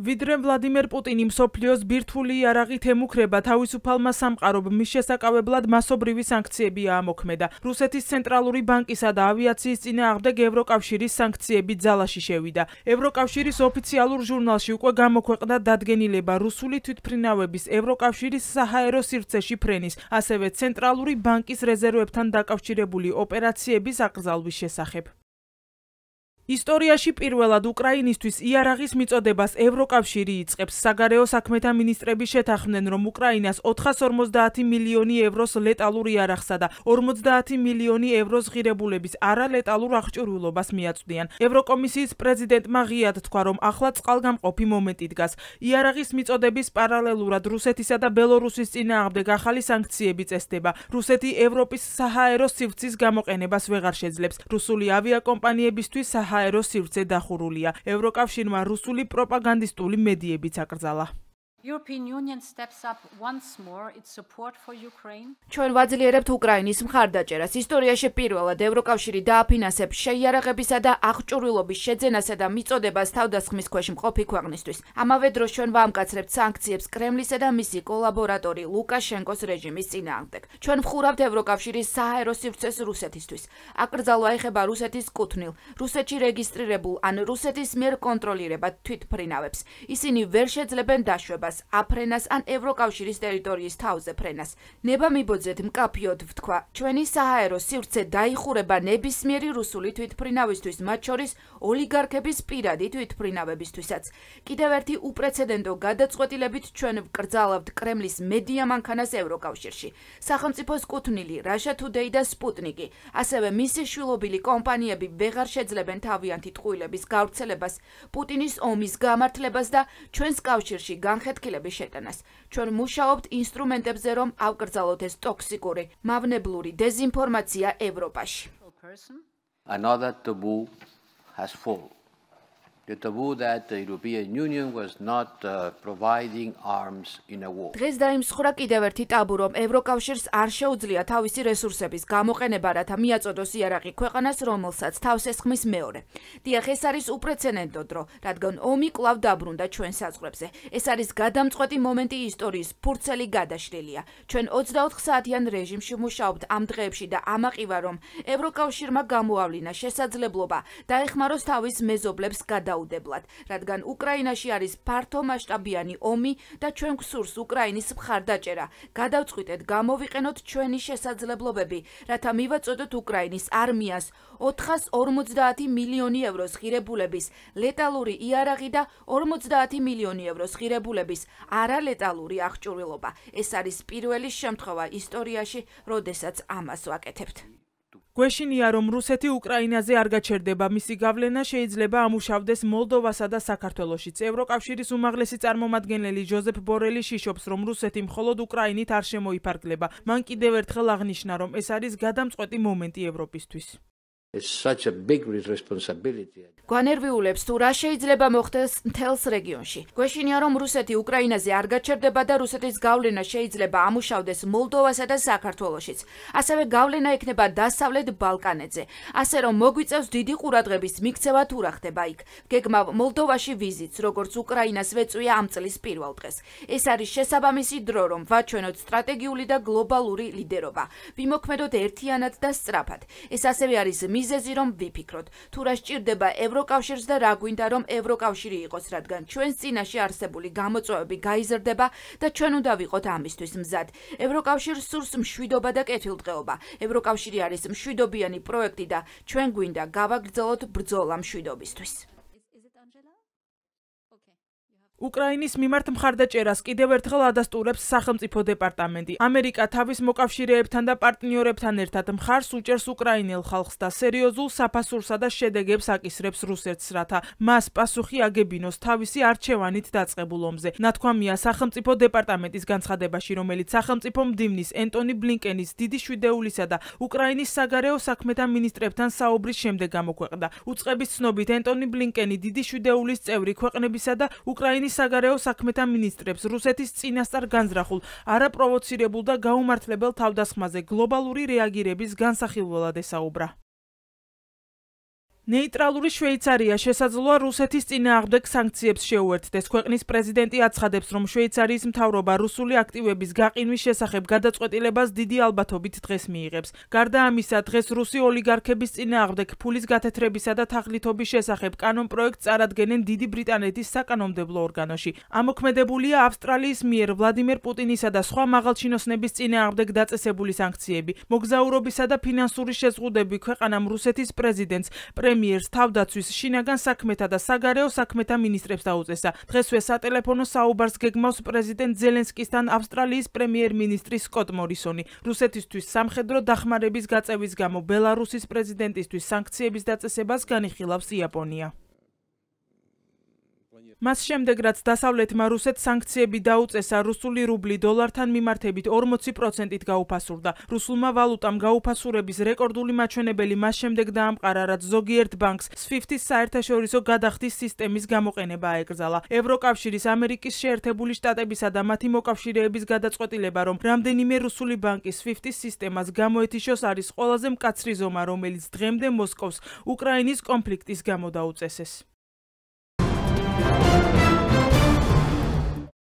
Vidre Vladimir Putin მსოფლიოს ბირთვული იარაღით ემუქრება თავისუფალმა სამყარომ მის შესაკავებლად მასობრივი სანქციები ამოქმედა. რუსეთის ცენტრალური ბანკისა და ავიაციის წინააღმდეგ ევროკავშირის სანქციები ძალაში შევიდა. ევროკავშირის ოფიციალურ ჟურნალში უკვე გამოქვეყნდა დადგენილება რუსული თვითმფრინავების ევროკავშირის საჰაერო სივრცეში ფრენის, ასევე ცენტრალური ბანკის რეზერვებთან დაკავშირებული ოპერაციების აკრძალვის შესახებ. ისტორიაში პირველად უკრაინისთვის იარაღის მიწოდებას ევროკავშირი იწყებს. საგარეო საქმეთა მინისტრები შეთანხმდნენ, რომ უკრაინას 450 მილიონი ევროს ლეტალურ იარაღსა და 50 მილიონი ევროს ღირებულების არალეტალურ აღჭურვილობას მიაწვდიან. ევროკომისიის პრეზიდენტმა ღიად თქვა, რომ ახლა წყალგამყოფი მომენტი დგას. იარაღის მიწოდების პარალელურად რუსეთისა და ბელორუსის წინააღმდეგ ახალი სანქციები წესდება. რუსეთი ევროპის საჰაერო სივრცის გამოყენებას ვეღარ შეძლებს. რუსული ავიაკომპანიებისთვის საჰაერო საჰაერო სივრცე დახურულია. ევროკავშირმა რუსული პროპაგანდისტული მედიებიც აკრძალა. European Union steps up once more its support for Ukraine. ჩვენ ვაძლიერებთ უკრაინის მხარდაჭერას. ისტორიაში პირველად ევროკავშირი დააფინანსებს შეიარაღებისა და აღჭურვილობის შეძენასა და მიწოდებას თავდასხმის ქვეშ მყოფი ქვეყნისთვის. ამავე დროს ჩვენ ვამკაცრებთ სანქციებს კრემლისა და მისი კოლაბორატორი ლუკაშენკოს რეჟიმის წინააღმდეგ. ჩვენ ვხურავთ ევროკავშირის საჰაერო სივრცეს რუსეთისთვის. აკრძალვა ეხება რუსეთის კუთვნილ, რუსეთში რეგისტრირებულ ან რუსეთის მიერ კონტროლირებად თვითმფრინავებს. ისინი ვერ შეძლებენ დაშვებას აფრენას ან ევროკავშირის ტერიტორიის თავზე ფრენას. ნება მიბოძეთ მკაფიოდ ვთქვა, ჩვენი საჰაერო სივრცე დაიხურება ნებისმიერი რუსული თვითმფრინავისთვის, მათ შორის ოლიგარქების პირადი თვითმფრინავებისთვისაც. კიდევ ერთი უპრეცედენტო გადაწყვეტილებით ჩვენ ვკრძალავთ კრემლის მედიამანქანას ევროკავშირში. სახელმწიფოს კუთვნილი რაშა თუდეი და სპუტნიკი, ასევე მისი შვილობილი კომპანიები ვეღარ შეძლებენ თავიანთი ტყუილების გავრცელებას, პუტინის ომის გამართლებას და ჩვენს კავშირში განხეთქილების შეტანას. ჩვენ მუშაობთ ინსტრუმენტებზე, რომ ავკრძალოთ ეს ტოქსიკური, მავნებლური დეзинფორმაცია ევროპაში. Another taboo has fallen. The taboo that the European Union was not providing arms in a war. დღეს დაიმსხვრა კიდევ ერთი ტაბუ, რომ ევროკავშირს არ შეუძლია თავისი რესურსების გამოყენება, რათა მიაწოდოს იარაღი ქვეყანას, რომელსაც თავს ესხმის მეორე. დიახ, ეს არის უპრეცედენტო დრო, რადგან ომი კვლავ დაბრუნდა ჩვენ საზღვრებზე. ეს არის გადამწყვეტი მომენტი ისტორიის, ფურცელი გადაშლილია. ჩვენ 24 საათიან რეჟიმში მუშაობთ ამ დღეებში და ამაყივა, რომ ევროკავშირმა გამოავლინა შესაძლებლობა დაეხმაროს თავის მეზობლებს გადაუდგათ. რადგან უკრაინაში არის ფართო მასშტაბიანი ომი და ჩვენ გვსურს უკრაინის მხარდაჭერა. გადავწყვიტეთ გამოვიყენოთ ჩვენი შესაძლებლობები, რათა მივაწოდოთ უკრაინის არმიას 450 მილიონი ევროს ღირებულების ლეტალური იარაღი და 50 მილიონი ევროს ღირებულების არალეტალური აღჭურვილობა. ეს არის პირველი შემთხვევა ისტორიაში, როდესაც ამას ვაკეთებთ. გვეშინია, რომ რუსეთი უკრაინაზე არ გაჩერდება, მისი გავლენა შეიძლება ამუშავდეს მოლდოვასა და საქართველოშიც. ევროკავშირის უმაღლესი წარმომადგენელი ჯოზეფ ბორელი შიშობს, რომ რუსეთი მხოლოდ უკრაინით არ შემოიფარგლება. მან კიდევ ერთხელ აღნიშნა, რომ ეს არის გადამწყვეტი მომენტი ევროპისთვის. It's such a big responsibility. გვანერვიულებს თუ რა შეიძლება მოხდეს მთელს რეგიონში. გვეშინია, რომ რუსეთი უკრაინაზე არ გაჩერდება და რუსეთის გავლენა შეიძლება ამუშავდეს მოლდოვასა და საქართველოშიც. ასევე გავლენა ექნება დასავლეთ ბალკანეთზე. ასე რომ მოგვიწევს დიდი ყურადღების მიქცევა თუ რა ხდება იქ. გეგმავ მოლდოვაში ვიზიტს, როგორც უკრაინას ვეწვია ამ წლის პირველ დღეს. ეს არის შესაბამისი დრო, რომ ვაჩვენოთ სტრატეგიული და გლობალური ლიდერობა. ვიმოქმედოთ ერთიანად და სწრაფად. ეს ასევე არის მიზეზი, რომ ვიფიქროთ, თუ რა სჭირდება ევროკავშირს და რა გვინდა, რომ ევროკავშირი იყოს, რადგან ჩვენს წინაშე არსებული გამოწვევები გაიზრდება და ჩვენ უნდა ვიყოთ ამისთვის მზად. ევროკავშირს სურს მშვიდობა და კეთილდღეობა. ევროკავშირი არის მშვიდობიანი პროექტი და ჩვენ გვინდა გავაგრძელოთ ბრძოლა მშვიდობისთვის. უკრაინის მიმართ მხარდაჭერას კიდევ ერთხელ ადასტურებს სახელმწიფო დეპარტამენტი. ამერიკა თავის მოკავშირეებთან და პარტნიორებთან ერთად მხარს უჭერს უკრაინელ ხალხს და სერიოზულ საფასურსა და შედეგებს აკისრებს რუსეთს, რათა მას პასუხი აგებინოს თავისი არჩევანით დაწყებულ ომზე. ნათქვამია სახელმწიფო დეპარტამენტის განცხადებაში, რომელიც სახელმწიფო მდივნის ენტონი ბლინკენის დიდი შვიდეულისა და უკრაინის საგარეო საქმეთა მინისტრებთან საუბრის შემდეგ გამოქვეყნდა. უწყების ცნობით, ენტონი ბლინკენი დიდი შვიდეულის წევრი ქვეყნებისა და უკრაინის საგარეო საქმეთა მინისტრებს რუსეთის წინასწარ განზრახულ, არაპროვოცირებულ და გაუმართლებელ თავდასხმაზე გლობალური რეაგირების განსახილველად ესაუბრა. ნეიტრალური შვეიცარია შესაძლოა რუსეთის წინააღმდეგ სანქციებს შეუერთდეს. Ქვეყნის პრეზიდენტი აცხადებს, რომ შვეიცარიის მთავრობა რუსული აქტივების გაყინვის შესახებ გადაწყვეტილებას დიდი ალბათობით დღეს მიიღებს. Გარდა ამისა, დღეს რუსი ოლიგარქების წინააღმდეგ ფულის გათეთრებისა და თაღლითობის შესახებ კანონპროექტს წარადგენენ დიდი ბრიტანეთის საკანონმდებლო ორგანოში. ამოქმედებულია ავსტრალიის მიერ ვლადიმერ პუტინისა და სხვა მაღალჩინოსნების წინააღმდეგ დაწესებული სანქციები, მოგზაურობისა და ფინანსური შეზღუდები ქვეყანამ რუსეთის პრეზიდენტს პრემიერს თავდაცვის შინაგან საქმეთა და საგარეო საქმეთა მინისტრებს დაუწესა. Დღესვე სატელეფონო საუბარს გეგმავს პრეზიდენტ ზელენსკისთან ავსტრალიის პრემიერ-მინისტრი სკოტ მორისონი. რუსეთისთვის სამხედრო დახმარების გაწევის გამო ბელარუსის პრეზიდენტისთვის სანქციების დაწესებას განიხილავს იაპონია. მას შემდეგ რაც დასავლეთმა რუსეთს სანქციები დაუწესა, რუსული რუბლი დოლართან მიმართებით 40%-ით გაუფასურდა. რუსულმა ვალუტამ გაუფასურების რეკორდული მაჩვენებელი მას შემდეგ დაამყარა, რაც ზოგიერთ ბანკს Swift-ის საერთაშორისო გადახდის სისტემის გამოყენება აეკრძალა. ევროკავშირის ამერიკის შეერთებული შტატებისა და მათი მოკავშირეების გადაწყვეტილება, რომ რამდენიმე რუსული ბანკი Swift-ის სისტემას გამოეთიშოს, არის ყველაზე მკაცრი ზომა, რომელიც დღემდე მოსკოვს უკრაინის კონფლიქტის გამო დაუწესეს.